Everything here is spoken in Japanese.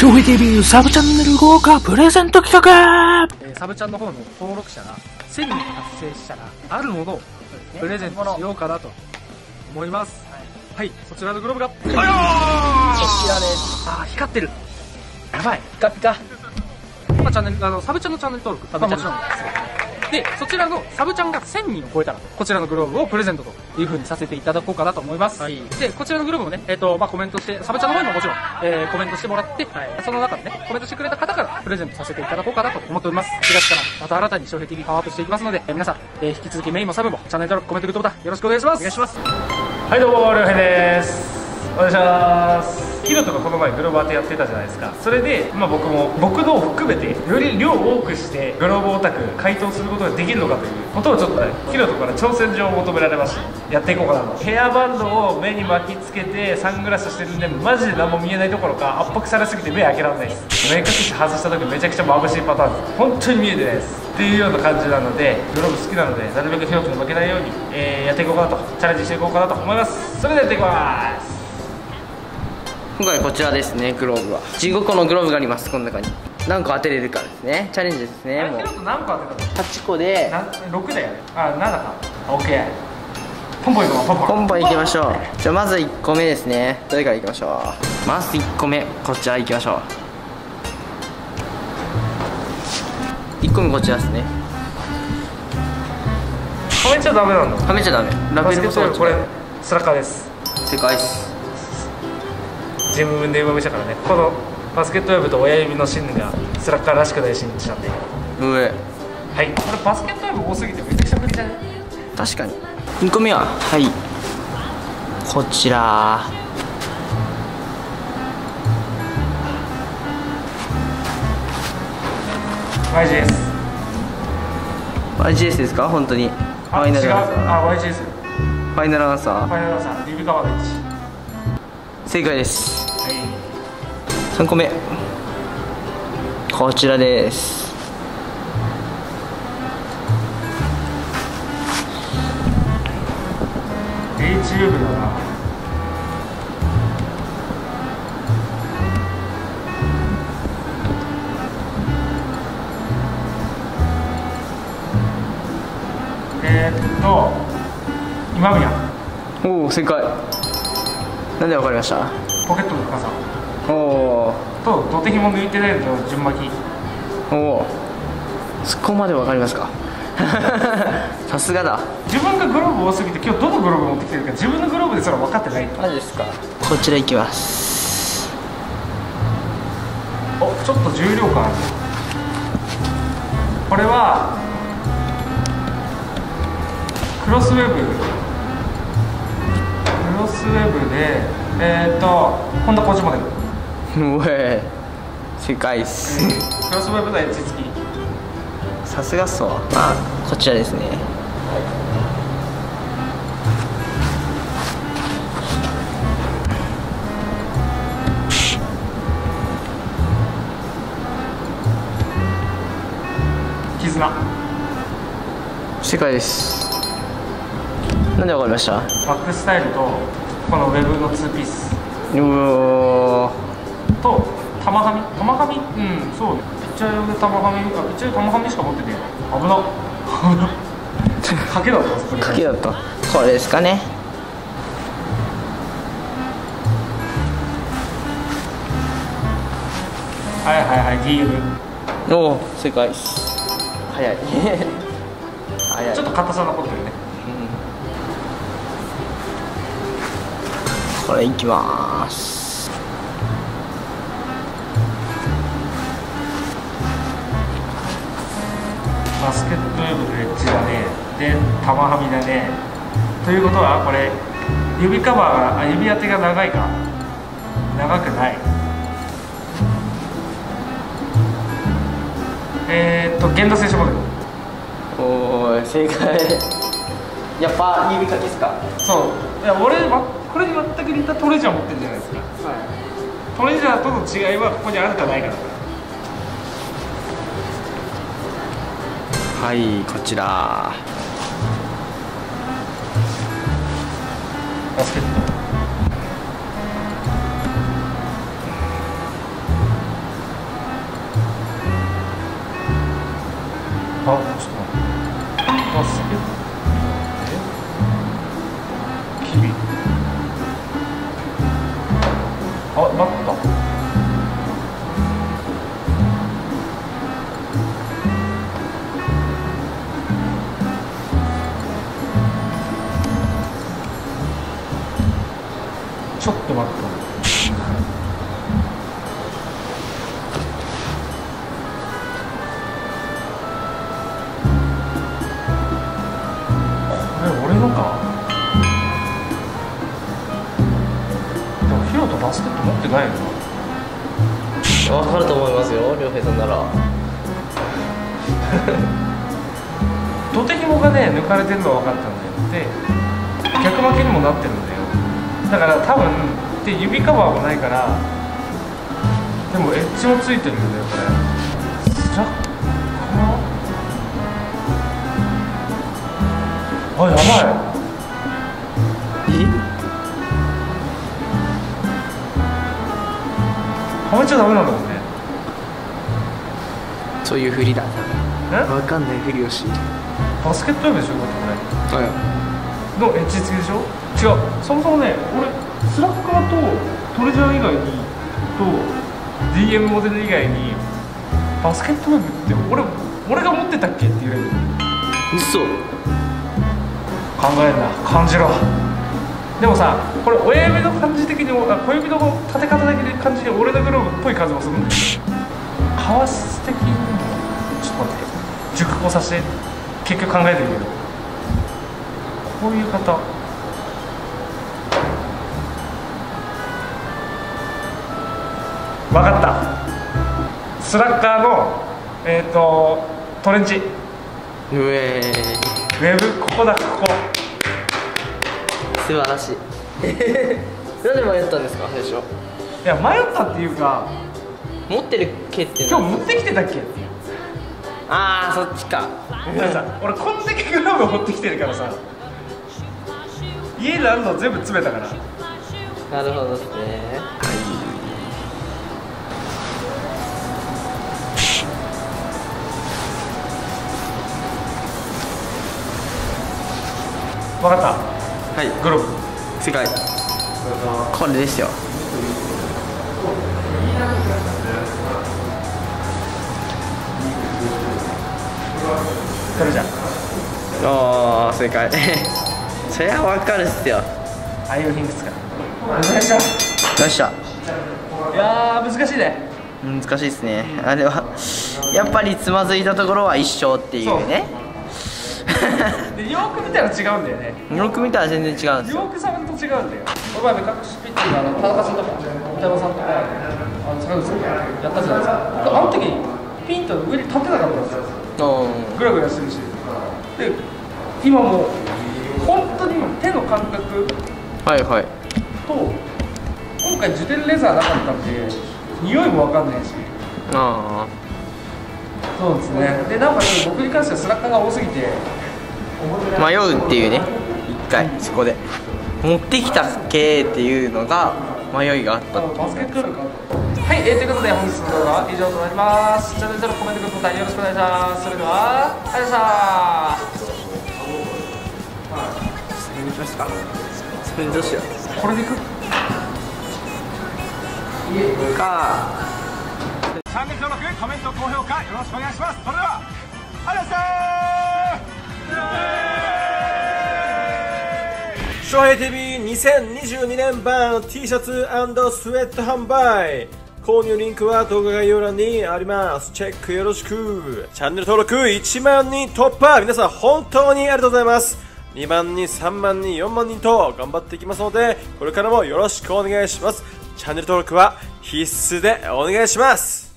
翔平 TV サブチャンネル豪華プレゼント企画、サブチャンの方の登録者が1000人達成したらあるものをプレゼントしようかなと思います。はい、そちらのグローブが、こちらです。あ、光ってる。やばい、ピカピカ。まあ、チャンネル、サブチャンのチャンネル登録、もちろんです。で、そちらのサブチャンが1000人を超えたら、こちらのグローブをプレゼントという風にさせていただこうかなと思います。はい、で、こちらのグローブもね、まあ、コメントして、サブチャンの方にももちろん、コメントしてもらって、はい、その中でね、コメントしてくれた方からプレゼントさせていただこうかなと思っております。4月からまた新たに翔平 TV パワーアップしていきますので、皆さん、引き続きメインもサブもチャンネル登録、コメント、グッドボタンよろしくお願いします。お願いします。はい、どうも、りょうへいです。お願いします。ヒロとかこの前グローバーってやってたじゃないですか。それで、まあ、僕のを含めてより量を多くしてグローブオタク回答することができるのかということをちょっとね、ヒロとから挑戦状を求められまして、やっていこうかなと。ヘアバンドを目に巻きつけてサングラスしてるんで、マジで何も見えないどころか圧迫されすぎて目開けられないです。目隠し外した時めちゃくちゃ眩しいパターンです。本当に見えてないですっていうような感じなので、グローブ好きなのでなるべくヒロ君に負けないように、やっていこうかなと、チャレンジしていこうかなと思います。それではやっていきます。今回こちらですね、グローブは15個のグローブがあります。この中に何個当てれるかですね、チャレンジですね。もう何個当てたの？8個で6だよね。あ、7か。 OK、 ポンポンいこう。ポンポンいきましょう。じゃあまず1個目ですね。どれからいきましょう。まず1個目こちらいきましょう。1個目こちらですね。はめちゃダメなんだ。はめちゃダメ。ラベルもそう。これスラッカーです。正解です。自分で上目したからね。このバスケットウェーブと親指の芯がスラッカーらしくない芯にしたんで。上。はい。これバスケットウェーブ多すぎてめちゃくちゃ無理じゃない？確かに。2個目ははい。こちら。YGS。YGS ですか？本当に。ファイナルアンサー。ファイナルアンサー。ファイナルアンサー。リビカワベッチ。正解です。はい。3個目。こちらです。HUB だな。今宮。おお、正解。なんでわかりました？ポケットの深さ。おお。と土手ひも抜いてないのと順巻き。おお。そこまでわかりますか？さすがだ。自分がグローブ多すぎて今日どのグローブ持ってきてるか自分のグローブですら分かってない。マジですか？こちら行きます。お、ちょっと重量感ある。これはクロスウェーブ。クロスウェーブで、本田コーチモデル。うえ、世界っす。クロスウェーブのエッジ付き。さすがっすわ。あ、こちらですね。絆。世界です。なんでわかりました？バックスタイルとこのウェブのツーピース。うおー。と玉はみ。玉はみ。うん、そうね。ピッチャー用で玉はみ。あ、ピッチャー用玉はみしか持ってて。危な。賭けだった。賭けだった。これですかね。はいはいはい。DM。おお、正解です。早い。早い。ちょっと硬さ残ってるね。これいきまーす。バスケットウェーブのエッジだね。で、玉はみだね。ということはこれ指カバーが、あ、指当てが長いか。長くない。源田選手モデル。おー、正解。やっぱ指かけっすか？そう。いや、俺はこれに全く似たトレジャー持ってるじゃないですか、はい、トレジャーとの違いはここにあるかないか。はい、こちらバスケット。分かると思いますよ、亮平さんなら。土手紐がね抜かれてるのは分かったんだよ。で逆巻きにもなってるんだよ。だから多分で指カバーもないから、でもエッジもついてるんだよこれ。スラックかな。あ、やばい。はめちゃダメなんだもんね。そういうふりだ。わかんないふりをし。バスケットボールでしょこれ。はい。のエッジ付きでしょ。違う。そもそもね、俺スラッカーとトレジャー以外にと DM モデル以外にバスケットボールって俺が持ってたっけって言われる。嘘。考えんな、感じろ。でもさ、これ親指の感じ的に、小指の立て方だけで感じで俺のグローブっぽい感じもするんだけど、かわす的にちょっと待って、熟考させて結局考えてるけど、こういう方、分かった。スラッガーのトレンチウェーウェブ、ここだ、ここ。素晴らしい。なんで迷ったんですか最初。いや迷ったっていうか、持ってるけって今日持ってきてたっけ。ああ、そっちか。俺こんだけグラブ持ってきてるからさ、家であるの全部詰めたから。なるほどっすね。分かった。はい、グローブ正解。これですよ。これじゃん。ああ、正解。そりゃわかるっすよ。ああいう品質か。どうした。いやー難しいね。難しいっすね。あれはやっぱりつまずいたところは一緒っていうね。で、よく見たら違うんだよね。よく見たら全然違うんですよ。よくさんと違うんだよ。この前目隠しピッチング、田中さんとか北山さんとか坂口さんやったじゃないですか。僕あの時ピンと上に立ってなかったんですよ。グラグラしてるし。で今もう本当に手の感覚はいはいと、今回受電レザーなかったんで匂いも分かんないし。ああ、そうですね。でなんか僕に関してはスラッガーが多すぎて迷うっていうね。一回そこで持ってきたっけっていうのが迷いがあった。バスケットボールか。はい、ということで本日の動画は以上となります。チャンネル登録、コメント、グッドボタンよろしくお願いします。それではありがとうございました。それにしますか。それにどうしよう。これでいくか。チャンネル登録、コメント、高評価よろしくお願いします。それでは、ありがとうございました。翔平 TV 2022年版 T シャツ&スウェット販売。購入リンクは動画概要欄にあります。チェックよろしく。チャンネル登録1万人突破。皆さん本当にありがとうございます。2万人、3万人、4万人と頑張っていきますので、これからもよろしくお願いします。チャンネル登録は必須でお願いします。